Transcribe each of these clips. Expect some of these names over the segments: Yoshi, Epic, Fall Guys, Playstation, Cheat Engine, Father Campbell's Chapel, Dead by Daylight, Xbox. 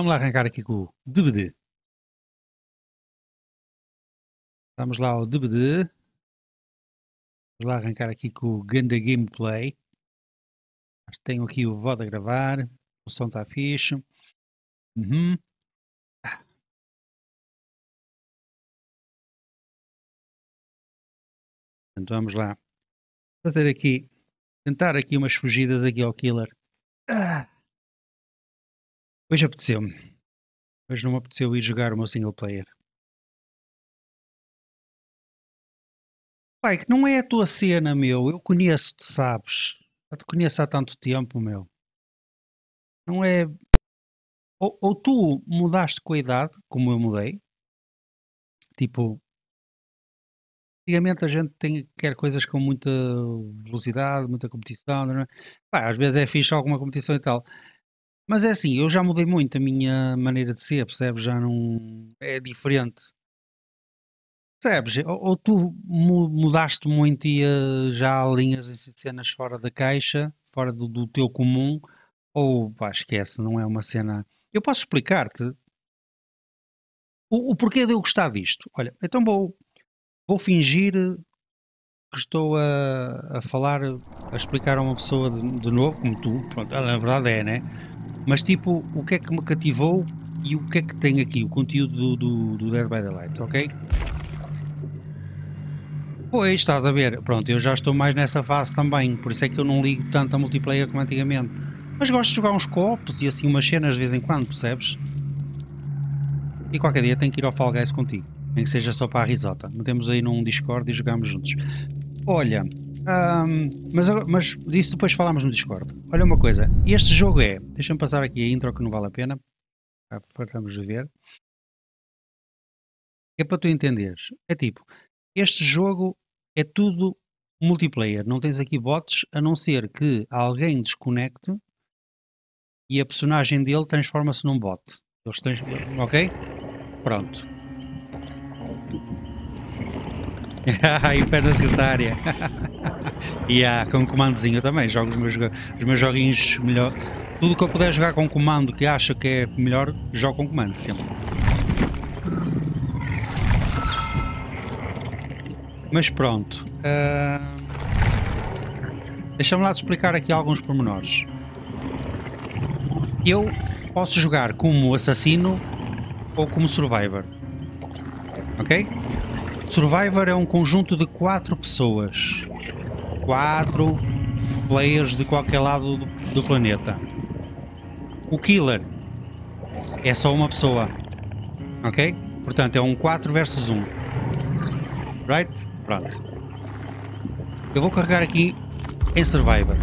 Vamos lá arrancar aqui com o DVD. Vamos lá ao DVD. Vamos lá arrancar aqui com o Ganda Gameplay. Mas tenho aqui o VOD a gravar. O som está fixe. Uhum. Então vamos lá. Fazer aqui. Tentar aqui umas fugidas aqui ao killer. Hoje apeteceu-me. Hoje não me apeteceu ir jogar o meu single player. Pai, que não é a tua cena, meu. Eu conheço-te, sabes? Já te conheço há tanto tempo, meu. Não é... Ou tu mudaste com a idade, como eu mudei. Tipo... Antigamente a gente quer coisas com muita velocidade, muita competição. Não é? Pá, às vezes é fixe alguma competição e tal. Mas é assim, eu já mudei muito a minha maneira de ser, percebes? Já não... É diferente. Percebes? Ou tu mudaste muito e já há linhas e cenas fora da caixa, fora do teu comum, ou pá, esquece, não é uma cena... Eu posso explicar-te o porquê de eu gostar disto. Olha, então vou fingir que estou a falar, a explicar a uma pessoa de novo, como tu. Pronto, na verdade é, né? Mas tipo, o que é que me cativou e o que é que tem aqui, o conteúdo do Dead by Daylight, ok? Pois, estás a ver, pronto, eu já estou mais nessa fase também, por isso é que eu não ligo tanto a multiplayer como antigamente. Mas gosto de jogar uns co-ops e assim umas cenas de vez em quando, percebes? E qualquer dia tenho que ir ao Fall Guys contigo, nem que seja só para a risota. Metemos aí num Discord e jogamos juntos. Olha, mas disso depois falámos no Discord. Olha uma coisa, este jogo é... Deixa-me passar aqui a intro que não vale a pena, partamos de ver. É para tu entenderes, é tipo... Este jogo é tudo multiplayer, não tens aqui bots, a não ser que alguém desconecte e a personagem dele transforma-se num bot. Ok? Pronto. E perna secretária. E há com um comandozinho também, jogo os meus joguinhos melhor. Tudo que eu puder jogar com comando que acha que é melhor, jogo com comando sempre. Mas pronto, deixa-me lá te explicar aqui alguns pormenores. Eu posso jogar como assassino ou como survivor, ok? Survivor é um conjunto de 4 pessoas, 4 players de qualquer lado do planeta. O killer é só uma pessoa, ok? Portanto é um 4 versus 1, right? Pronto. Eu vou carregar aqui em Survivor,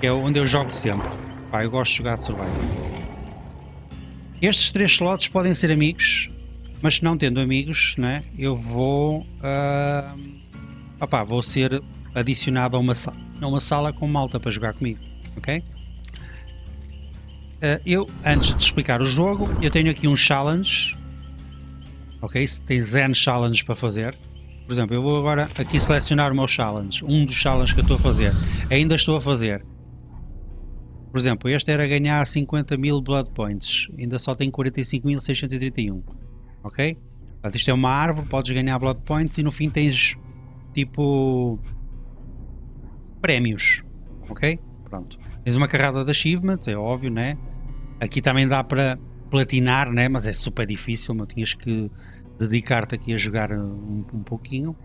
que é onde eu jogo sempre. Pá, eu gosto de jogar de Survivor. Estes 3 slots podem ser amigos, mas não tendo amigos, né, eu vou... vou ser adicionado a uma sala com malta para jogar comigo, ok? Eu, antes de explicar o jogo, eu tenho aqui um challenge, ok? Tens N challenges para fazer. Por exemplo, eu vou agora aqui selecionar o meu challenge, um dos challenges que eu estou a fazer, ainda estou a fazer. Por exemplo, este era ganhar 50.000 blood points, ainda só tenho 45.631, ok? Portanto, isto é uma árvore, podes ganhar blood points e no fim tens, tipo, prémios, ok? Pronto, tens uma carrada de achievements, é óbvio, né? Aqui também dá para platinar, né? Mas é super difícil, mas tinhas que dedicar-te aqui a jogar um pouquinho.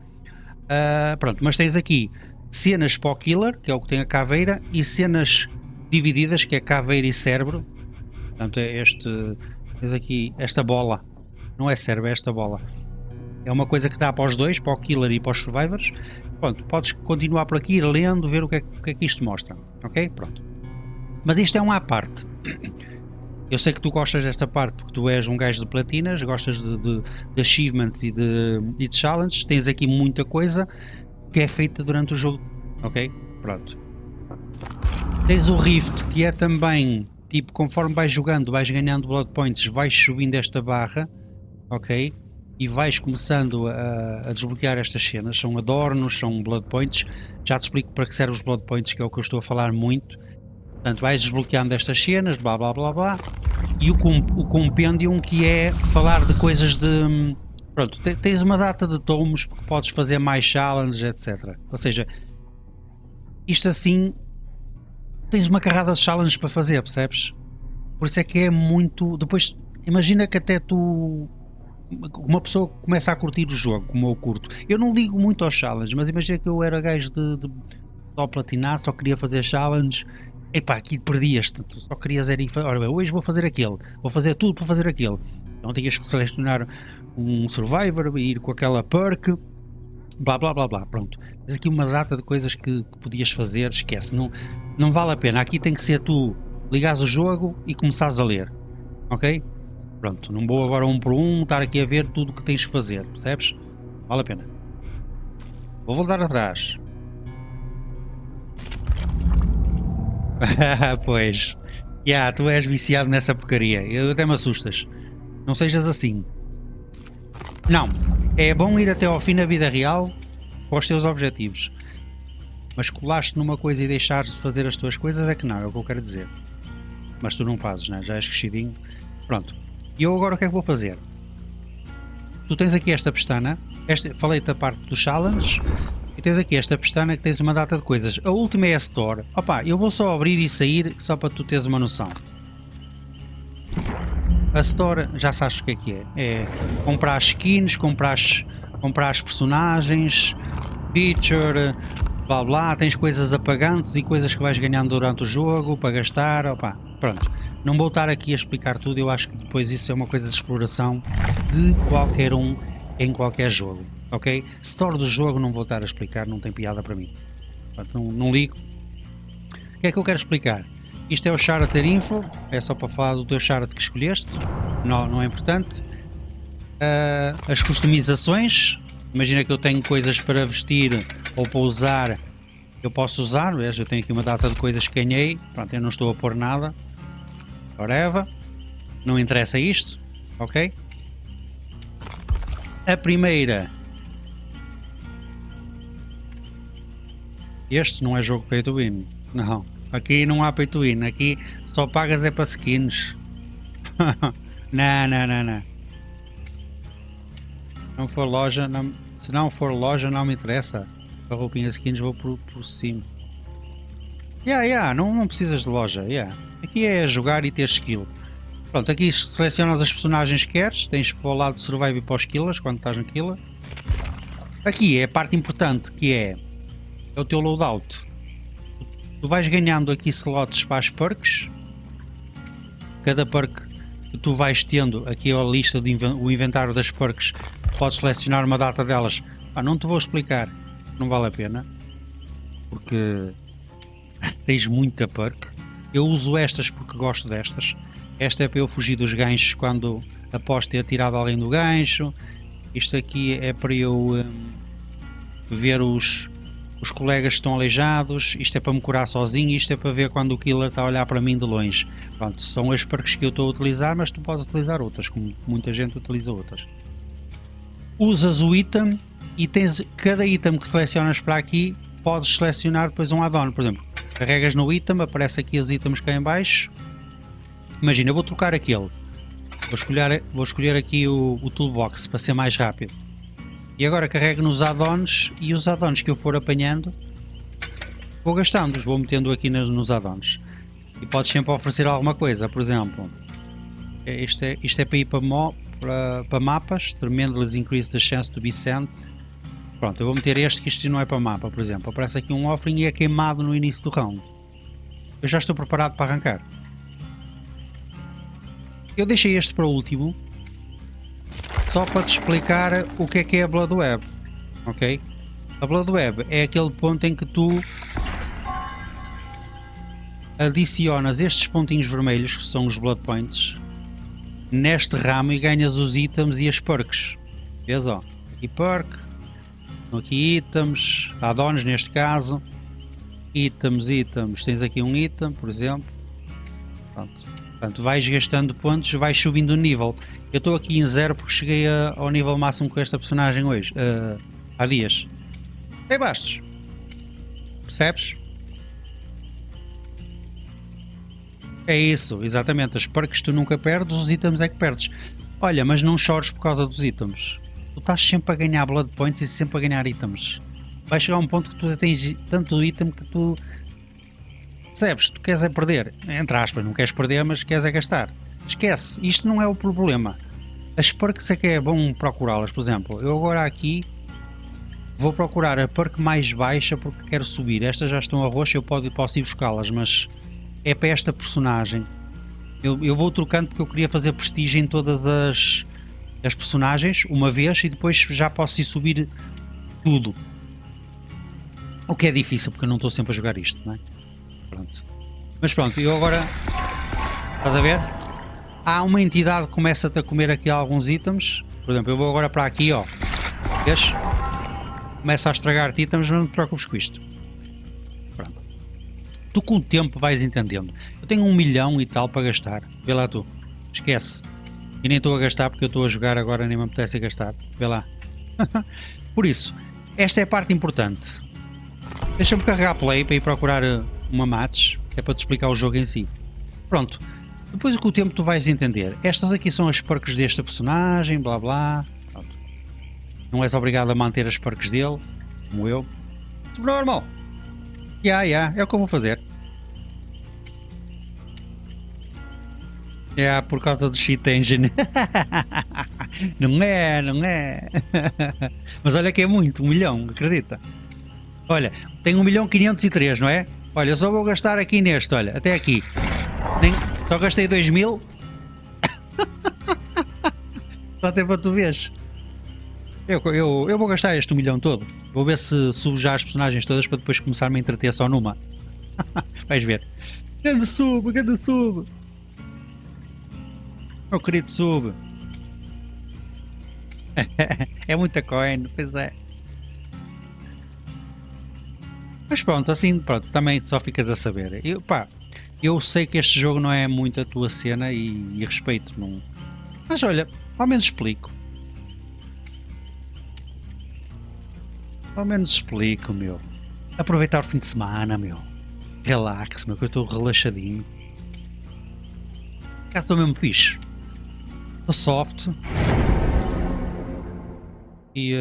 Pronto, mas tens aqui cenas para o killer, que é o que tem a caveira, e cenas divididas, que é caveira e cérebro. Portanto, tens aqui esta bola, não é cérebro, é esta bola. É uma coisa que dá para os dois, para o killer e para os survivors. Pronto, podes continuar por aqui, ir lendo, ver o que é que isto mostra, ok? Pronto. Mas isto é uma à parte. Eu sei que tu gostas desta parte porque tu és um gajo de platinas, gostas de achievements e de challenges. Tens aqui muita coisa que é feita durante o jogo, ok? Pronto. Tens o rift, que é também, tipo, conforme vais jogando, vais ganhando blood points, vais subindo esta barra, ok? E vais começando a desbloquear estas cenas. São adornos, são blood points. Já te explico para que servem os blood points, que é o que eu estou a falar muito. Portanto, vais desbloqueando estas cenas, blá blá blá blá. e o compêndio, que é falar de coisas de... Pronto, tens uma data de tomos porque podes fazer mais challenges, etc. Ou seja, isto assim, tens uma carrada de challenges para fazer, percebes? Por isso é que é muito... Depois, imagina que até tu... Uma pessoa começa a curtir o jogo, como eu curto. Eu não ligo muito aos challenges, mas imagina que eu era gajo de só platinar, só queria fazer challenges. Epá, aqui perdias-te, tu só querias ir fazer, olha, hoje vou fazer aquele, vou fazer tudo para fazer aquele. Então tinhas que selecionar um survivor, ir com aquela perk, blá blá blá blá, pronto. Tens aqui uma data de coisas que podias fazer, esquece, não vale a pena. Aqui tem que ser tu ligares o jogo e começares a ler, ok? Pronto, não vou agora um por um estar aqui a ver tudo o que tens que fazer, percebes? Vale a pena. Vou voltar atrás. Pois. Tu és viciado nessa porcaria. Eu até me assustas. Não sejas assim. Não. É bom ir até ao fim na vida real com os teus objetivos. Mas colaste numa coisa e deixares de fazer as tuas coisas é que não, é o que eu quero dizer. Mas tu não fazes, né? Já és crescidinho. Pronto. E eu agora o que é que vou fazer? Tu tens aqui esta pestana, falei-te a parte dos challenges, e tens aqui esta pestana que tens uma data de coisas. A última é a Store. Opa, eu vou só abrir e sair só para tu teres uma noção. A Store, já sabes o que é que é. É comprar skins, comprar as personagens, feature, blá blá, tens coisas apagantes e coisas que vais ganhando durante o jogo para gastar, opa, pronto. Não vou estar aqui a explicar tudo, eu acho que depois isso é uma coisa de exploração de qualquer um em qualquer jogo, ok? Store do jogo não vou estar a explicar, não tem piada para mim. Portanto, não ligo. O que é que eu quero explicar? Isto é o Charter Info, é só para falar do teu Charter que escolheste, não é importante. As customizações, imagina que eu tenho coisas para vestir ou para usar, eu posso usar, veja, eu tenho aqui uma data de coisas que ganhei, pronto, eu não estou a pôr nada. Whatever. Não interessa isto, ok? A primeira. Este não é jogo pay to win. Não. Aqui não há pay to win. Aqui só pagas é para skins. Não. Não for loja, não, se não for loja não me interessa. A roupinha de skins vou por cima. Não precisas de loja, Aqui é jogar e ter skill. Pronto, aqui selecionas as personagens que queres. Tens para o lado do survival e para os killers, quando estás na killer. Aqui é a parte importante, que é o teu loadout. Tu vais ganhando aqui slots para as perks. Cada perk que tu vais tendo, aqui é a lista do inventário das perks. Podes selecionar uma data delas. Não te vou explicar, não vale a pena, porque tens muita perk. Eu uso estas porque gosto destas. Esta é para eu fugir dos ganchos quando após ter tirado alguém do gancho. Isto aqui é para eu ver os colegas que estão aleijados. Isto é para me curar sozinho. Isto é para ver quando o killer está a olhar para mim de longe. Pronto, são as perks que eu estou a utilizar, mas tu podes utilizar outras, como muita gente utiliza outras. Usas o item e tens cada item que selecionas para aqui. Podes selecionar depois um add-on, por exemplo. Carregas no item, aparece aqui os itens cá em baixo. Imagina, eu vou trocar aquele. Vou escolher aqui o toolbox para ser mais rápido. E agora carrego nos add-ons e os add-ons que eu for apanhando vou gastando-os, vou metendo aqui nos add-ons. E podes sempre oferecer alguma coisa, por exemplo. Isto é para ir para mapas, Tremendously Increase the Chance to be sent. Pronto, eu vou meter este, que isto não é para mapa, por exemplo. Aparece aqui um offering e é queimado no início do round. Eu já estou preparado para arrancar. Eu deixei este para o último, só para te explicar o que é a Blood Web, ok? A Blood Web é aquele ponto em que tu adicionas estes pontinhos vermelhos, que são os Blood Points, neste ramo e ganhas os itens e as perks. Vês, ó? E perk... Aqui itens, add-ons neste caso, itens, tens aqui um item, por exemplo. Portanto, vais gastando pontos, vais subindo o nível. Eu estou aqui em 0 porque cheguei ao nível máximo com esta personagem hoje, há dias. É bastos, percebes? É isso, exatamente. As perks tu nunca perdes, os itens é que perdes. Olha, mas não chores por causa dos itens. Tu estás sempre a ganhar blood points e sempre a ganhar itens. Vai chegar um ponto que tu tens tanto item que tu... Percebes? Tu queres é perder. Entre aspas, não queres perder, mas queres é gastar. Esquece. Isto não é o problema. As perks é que é bom procurá-las. Por exemplo, eu agora aqui vou procurar a perk mais baixa porque quero subir. Estas já estão a roxo, eu posso ir buscá-las, mas é para esta personagem. Eu vou trocando porque eu queria fazer prestígio em todas as personagens uma vez e depois já posso ir subir tudo. O que é difícil porque eu não estou sempre a jogar isto, não é? Pronto. Mas pronto, eu agora... Estás a ver? Há uma entidade que começa-te a comer aqui alguns itens. Por exemplo, eu vou agora para aqui, ó. Vês? Começa a estragar-te itens, mas não te preocupes com isto. Pronto. Tu com o tempo vais entendendo. Eu tenho 1 milhão e tal para gastar. Vê lá tu. Esquece. E nem estou a gastar porque eu estou a jogar agora, nem me apetece gastar. Vê lá. Por isso, esta é a parte importante. Deixa-me carregar play para ir procurar uma match. É para te explicar o jogo em si. Pronto. Depois com o tempo tu vais entender. Estas aqui são as perks desta personagem, blá blá. Pronto. Não és obrigado a manter as perks dele, como eu. Normal. É o que eu vou fazer. É por causa do Cheat Engine. Não é. Mas olha que é muito, 1 milhão, acredita. Olha, tenho 1.503.000, não é? Olha, eu só vou gastar aqui neste, olha, até aqui. Só gastei 2.000. Só até para tu veres. Eu vou gastar este 1 milhão todo. Vou ver se subo já as personagens todas para depois começar-me a entreter só numa. Vais ver. Grande sub. Meu querido sub. É muita coin, pois é. Mas pronto, assim, pronto, também só ficas a saber. Eu sei que este jogo não é muito a tua cena e respeito, não. Mas olha, ao menos explico. Meu. Aproveitar o fim de semana, meu. Relax, meu, que eu estou relaxadinho. Caso estou mesmo fixe. Estou soft. E...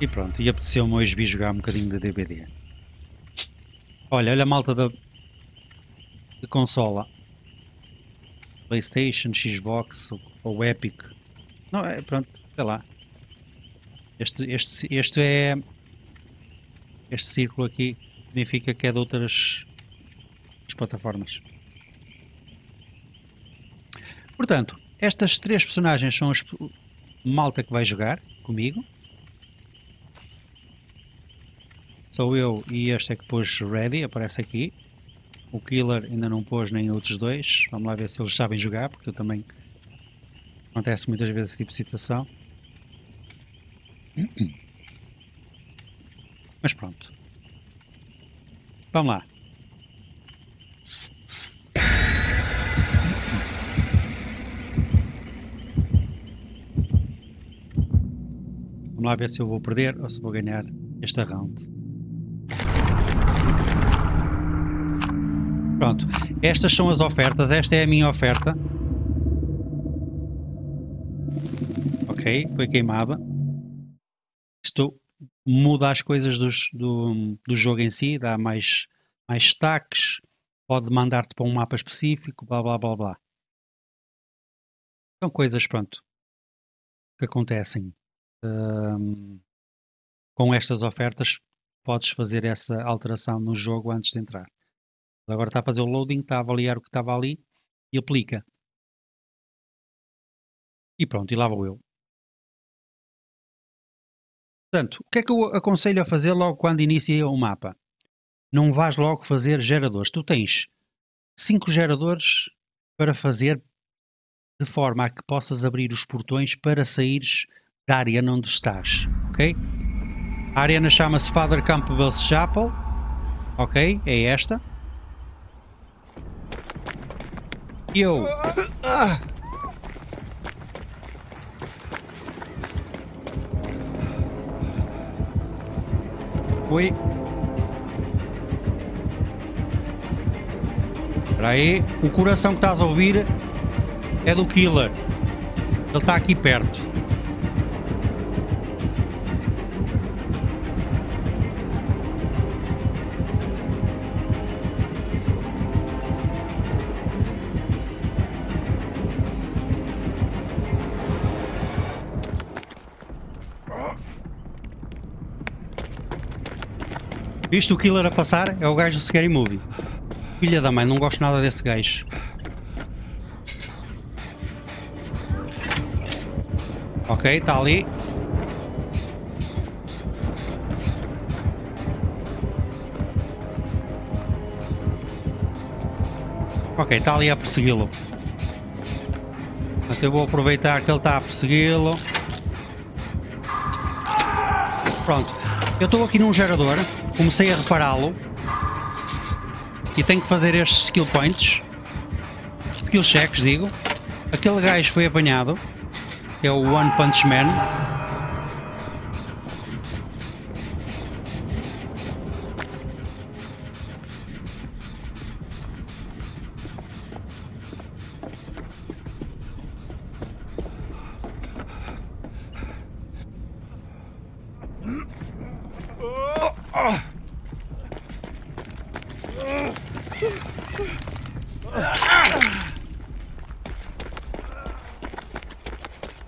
E pronto, e apeteceu-me hoje vir jogar um bocadinho de DBD. Olha a malta da consola. Playstation, Xbox ou Epic. Não, é pronto, sei lá. Este é... Este círculo aqui significa que é de outras plataformas. Portanto, estas 3 personagens são as malta que vai jogar comigo. Sou eu e este é que pôs ready, aparece aqui. O Killer ainda não pôs nem outros 2. Vamos lá ver se eles sabem jogar, porque eu também... Acontece muitas vezes esse tipo de situação. Mas pronto. Vamos lá. Vamos lá ver se eu vou perder ou se vou ganhar esta round. Pronto, estas são as ofertas, esta é a minha oferta. Ok, foi queimada. Isto muda as coisas do jogo em si, dá mais destaques, pode mandar-te para um mapa específico, blá blá blá blá. São coisas, pronto, que acontecem. Com estas ofertas podes fazer essa alteração no jogo antes de entrar. Agora está a fazer o loading, está a avaliar o que estava ali e aplica. E pronto, e lá vou eu. Portanto, o que é que eu aconselho a fazer logo quando inicia o mapa? Não vais logo fazer geradores. Tu tens 5 geradores para fazer de forma a que possas abrir os portões para saíres da área onde estás, ok? A arena chama-se Father Campbell's Chapel, ok? É esta. Eu fui. Espera aí. O coração que estás a ouvir é do killer. Ele está aqui perto. Viste o killer a passar? É o gajo do Scary Movie. Filha da mãe, não gosto nada desse gajo. Ok, está ali. Ok, está ali a persegui-lo. Até vou aproveitar que ele está a persegui-lo. Pronto. Eu estou aqui num gerador. Comecei a repará-lo. E tenho que fazer estes skill points. Skill checks, digo. Aquele gajo foi apanhado. Que é o One Punch Man.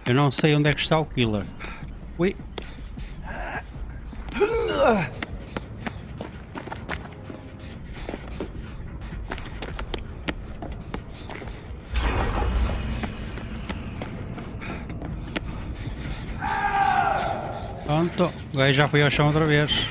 Eu não sei onde é que está o killer. Ui. Pronto, o gajo já foi ao chão outra vez.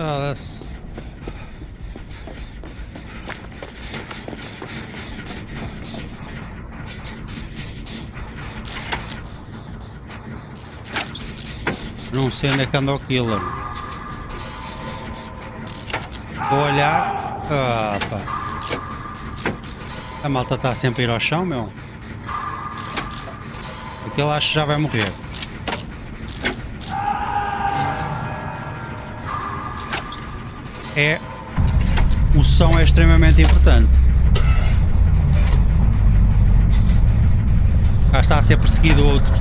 Oh, that's... Não sei onde é que anda o killer. Vou olhar. Ah, pá. A malta está sempre a ir ao chão, meu. Aquele acho que já vai morrer. É, o som é extremamente importante. Já está a ser perseguido outro.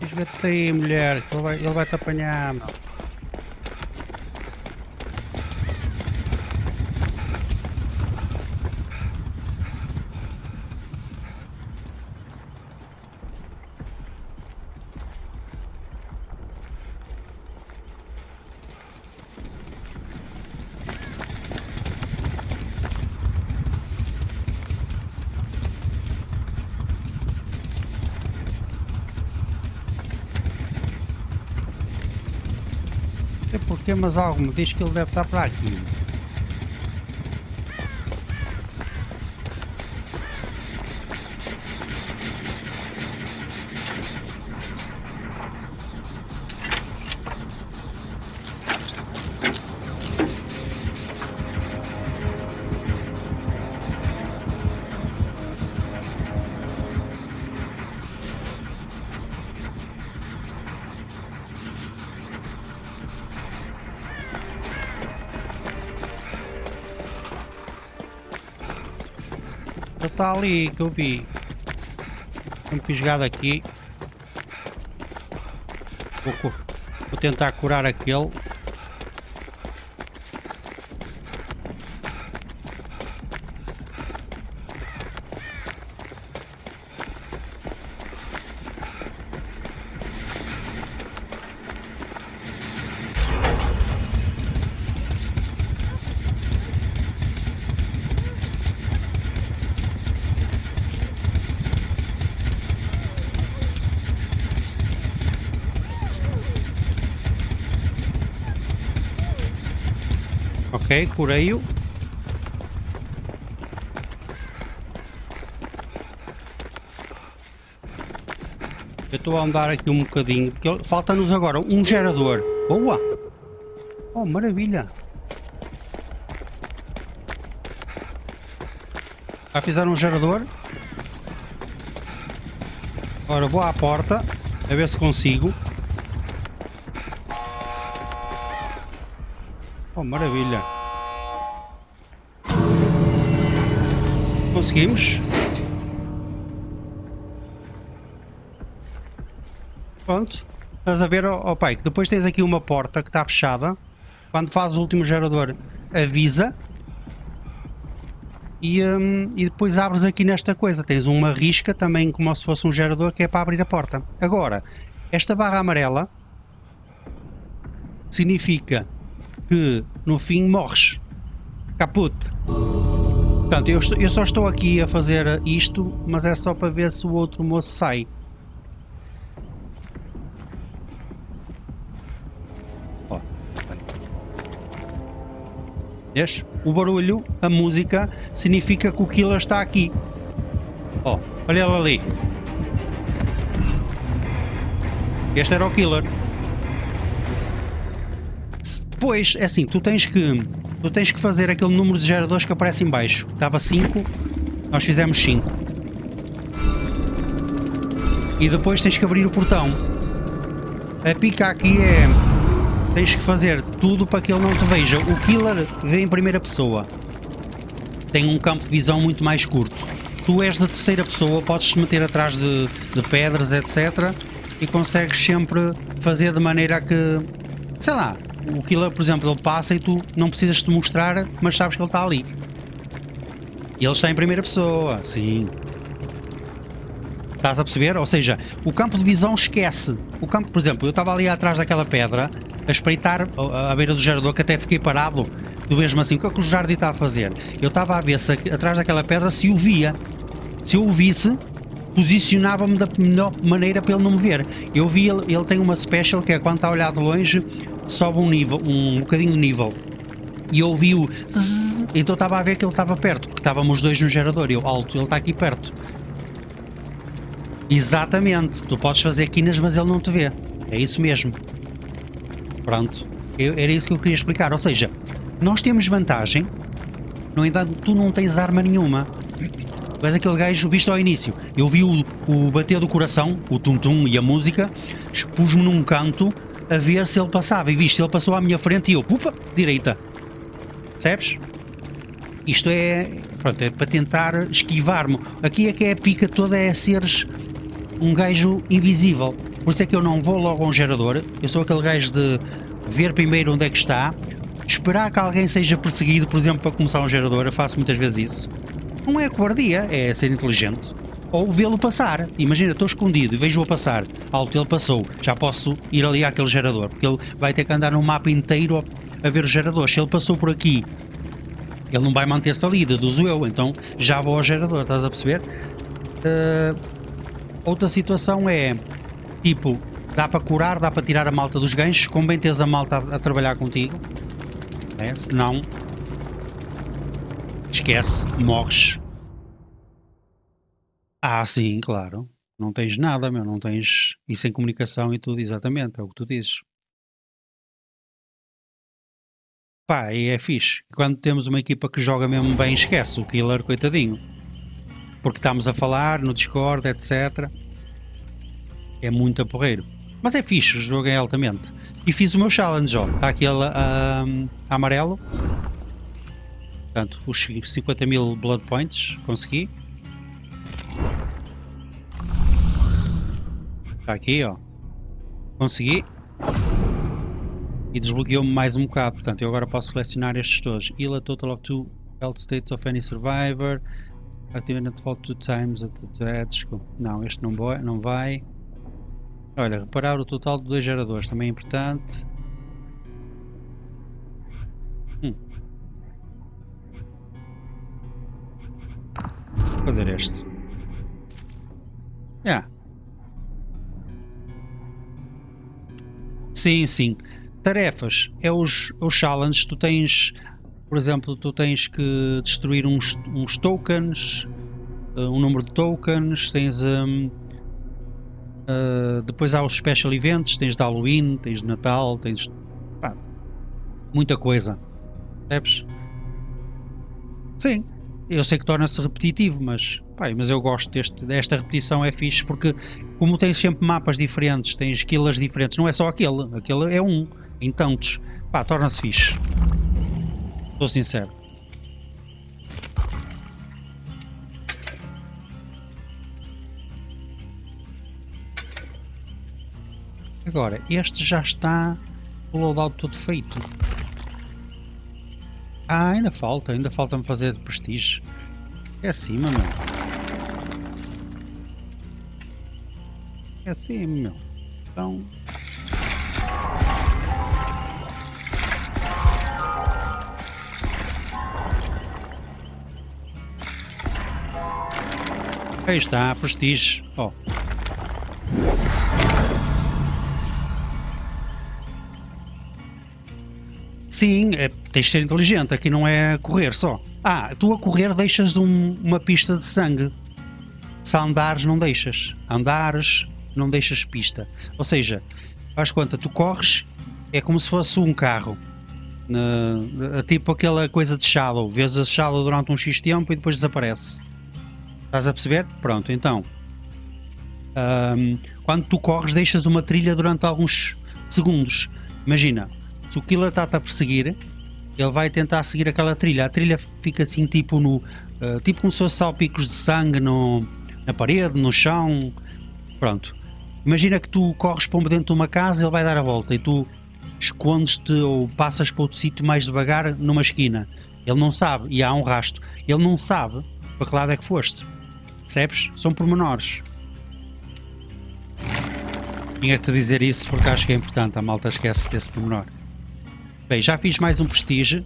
Esgata aí, mulher, ele vai te apanhar. sei porquê, mas alguma vez que ele deve estar para aqui. Está ali que eu vi. Tem pisgado aqui. Vou tentar curar aquele. Ok, curei-o. Eu estou a andar aqui um bocadinho. Falta-nos agora um gerador. Boa! Oh, maravilha! Já fizeram um gerador? Agora vou à porta. A ver se consigo. Oh, maravilha! Conseguimos. Pronto. Estás a ver, oh pai, que depois tens aqui uma porta que está fechada. Quando fazes o último gerador, avisa. E depois abres aqui nesta coisa. Tens uma risca também, como se fosse um gerador, que é para abrir a porta. Agora, esta barra amarela significa que no fim morres. Caput. Portanto, eu só estou aqui a fazer isto, mas é só para ver se o outro moço sai. Ó, vês? O barulho, a música, significa que o killer está aqui. Ó, olha ele ali. Este era o killer. Pois, é assim, tu tens que fazer aquele número de geradores que aparece em baixo. Estava 5, nós fizemos 5. E depois tens que abrir o portão. A pica aqui é... tens que fazer tudo para que ele não te veja. O killer vê em primeira pessoa. Tem um campo de visão muito mais curto. Tu és da terceira pessoa, podes te meter atrás de pedras, etc. E consegues sempre fazer de maneira que... sei lá... o killer, por exemplo, ele passa e tu não precisas te mostrar, mas sabes que ele está ali. E ele está em primeira pessoa, sim. Estás a perceber? Ou seja, o campo de visão esquece. O campo, por exemplo, eu estava ali atrás daquela pedra, a espreitar à beira do gerador, que até fiquei parado, do mesmo assim, o que é que o jardim está a fazer? Eu estava a ver se atrás daquela pedra se o via. Se eu o visse, posicionava-me da melhor maneira para ele não me ver. Eu vi, ele tem uma special que é quando está a olhar de longe, sobe um nível, um bocadinho de nível. E eu vi o zzz, então estava a ver que ele estava perto, porque estávamos os dois no gerador. E eu, alto, ele está aqui perto. Exatamente, tu podes fazer quinas, mas ele não te vê. É isso mesmo. Pronto, era isso que eu queria explicar. Ou seja, nós temos vantagem, no entanto, tu não tens arma nenhuma. Mas aquele gajo, visto ao início, eu vi o bater do coração, o tum-tum e a música, expus-me num canto a ver se ele passava, e viste, ele passou à minha frente e eu, pupa, direita. Percebes? Isto é, pronto, é para tentar esquivar-me. Aqui é que é a pica toda, é seres um gajo invisível. Por isso é que eu não vou logo a um gerador. Eu sou aquele gajo de ver primeiro onde é que está, esperar que alguém seja perseguido, por exemplo, para começar um gerador. Eu faço muitas vezes isso. Não é cobardia, é ser inteligente. Ou vê-lo passar. Imagina, estou escondido e vejo-o passar. Alto, ele passou. Já posso ir ali àquele gerador. Porque ele vai ter que andar no mapa inteiro a ver os geradores. Se ele passou por aqui, ele não vai manter-se ali, deduzo eu. Então já vou ao gerador, estás a perceber? Outra situação é, tipo, Dá para curar, dá para tirar a malta dos ganchos. Como bem tens a malta a trabalhar contigo, é, se não, esquece, morres. Ah, sim, claro. Não tens nada, meu, não tens... E sem comunicação e tudo, exatamente, é o que tu dizes. Pá, e é fixe. Quando temos uma equipa que joga mesmo bem, esquece o killer, coitadinho. Porque estamos a falar no Discord, etc. É muito a porreiro. Mas é fixe, joguei altamente. E fiz o meu challenge, ó. Está aquele amarelo. Portanto, os 50.000 blood points, consegui. Está aqui, ó. Consegui. E desbloqueou-me mais um bocado. Portanto, eu agora posso selecionar estes todos. Heal a total of 2 health states of any survivor. Activate at default 2 times at the edge. Não, este não vai. Olha, reparar o total de 2 geradores também é importante. Vou fazer este. Yeah. Sim, sim. Tarefas. É os challenges. Tu tens, por exemplo, tu tens que destruir uns tokens, um número de tokens, tens... depois há os special events, tens de Halloween, tens de Natal, tens muita coisa, percebes? Sim, eu sei que torna-se repetitivo, mas, mas eu gosto desta repetição, é fixe, porque como tens sempre mapas diferentes, tens killers diferentes, não é só aquele é um, em tantos, torna-se fixe, estou sincero. Agora, este já está o loadout todo feito. Ah, ainda falta-me fazer de prestígio. É assim, meu. É assim, meu. Então... Aí está, prestígio. Ó. Sim, tens de ser inteligente, aqui não é correr só. Ah, tu a correr deixas uma pista de sangue. Se andares, não deixas. Andares, não deixas pista. Ou seja, faz conta, tu corres, é como se fosse um carro. Tipo aquela coisa de shallow. Vês a shallow durante um X tempo e depois desaparece. Estás a perceber? Pronto, então. Quando tu corres, deixas uma trilha durante alguns segundos. Imagina. Se o killer está-te a perseguir, ele vai tentar seguir aquela trilha. A trilha fica assim, tipo no... tipo como se fosse salpicos de sangue na parede, no chão. Pronto. Imagina que tu corres para dentro de uma casa, ele vai dar a volta. E tu escondes-te ou passas para outro sítio mais devagar, numa esquina. Ele não sabe. E há um rastro. Ele não sabe para que lado é que foste. Percebes? São pormenores. Tinha-te dizer isso porque acho que é importante. A malta esquece desse pormenor. Bem, já fiz mais um prestígio.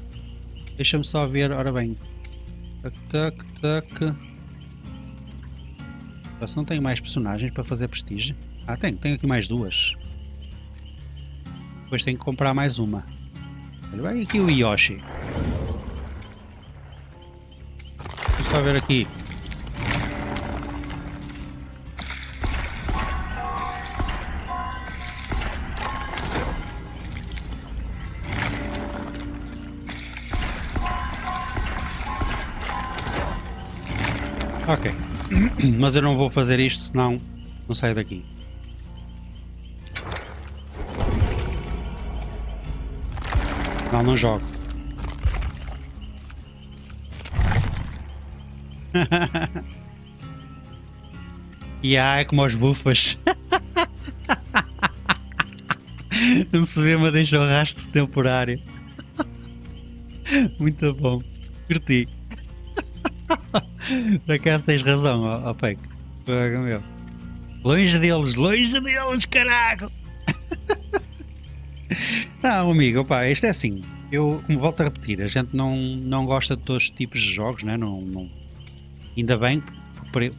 Deixa-me só ver, ora bem. Tac, tac, tac. Eu não tenho mais personagens para fazer prestígio. Ah, tenho aqui mais duas. Depois tenho que comprar mais uma. Vai aqui o Yoshi. Deixa-me só ver aqui. Ok, mas eu não vou fazer isto, senão não saio daqui. Não jogo. E é como as bufas. Não se vê, mas deixa o rastro temporário. Muito bom, curti. Por acaso tens razão, ó Peck. Longe deles, caraca! Não, amigo, opa, isto é assim. Eu, como volto a repetir, a gente não gosta de todos os tipos de jogos, né? Não, ainda bem,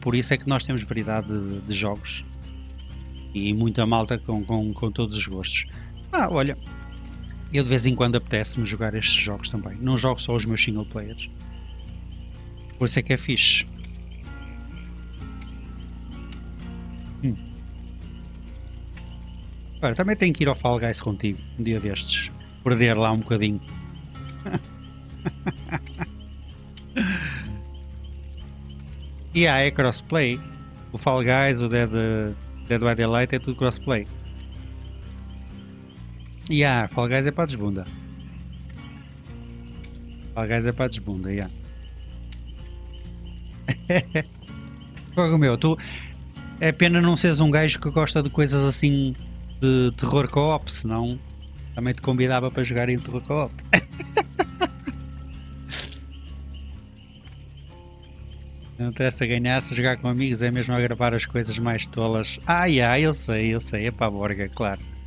por isso é que nós temos variedade de jogos. e muita malta com todos os gostos. Ah, olha, eu de vez em quando apetece-me jogar estes jogos também. Não jogo só os meus single players. Por isso é que é fixe. Agora, também tenho que ir ao Fall Guys contigo, um dia destes. Perder lá um bocadinho. E yeah, é crossplay. O Fall Guys, o Dead by Daylight é tudo crossplay. E yeah, Fall Guys é para a desbunda. Fall Guys é para a desbunda, yeah. Jogo meu, tu... É pena não seres um gajo que gosta de coisas assim... de terror co-op, senão também te convidava para jogar em terror co-op. Não interessa ganhar, se jogar com amigos é mesmo a gravar as coisas mais tolas. Ai, eu sei, é para a borga, claro.